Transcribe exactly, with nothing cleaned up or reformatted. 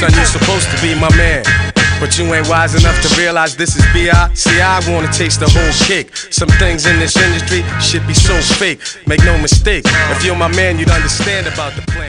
Son, you're supposed to be my man, but you ain't wise enough to realize this is B I C I wanna taste the whole cake. Some things in this industry should be so fake. Make no mistake, if you're my man, you'd understand about the plan.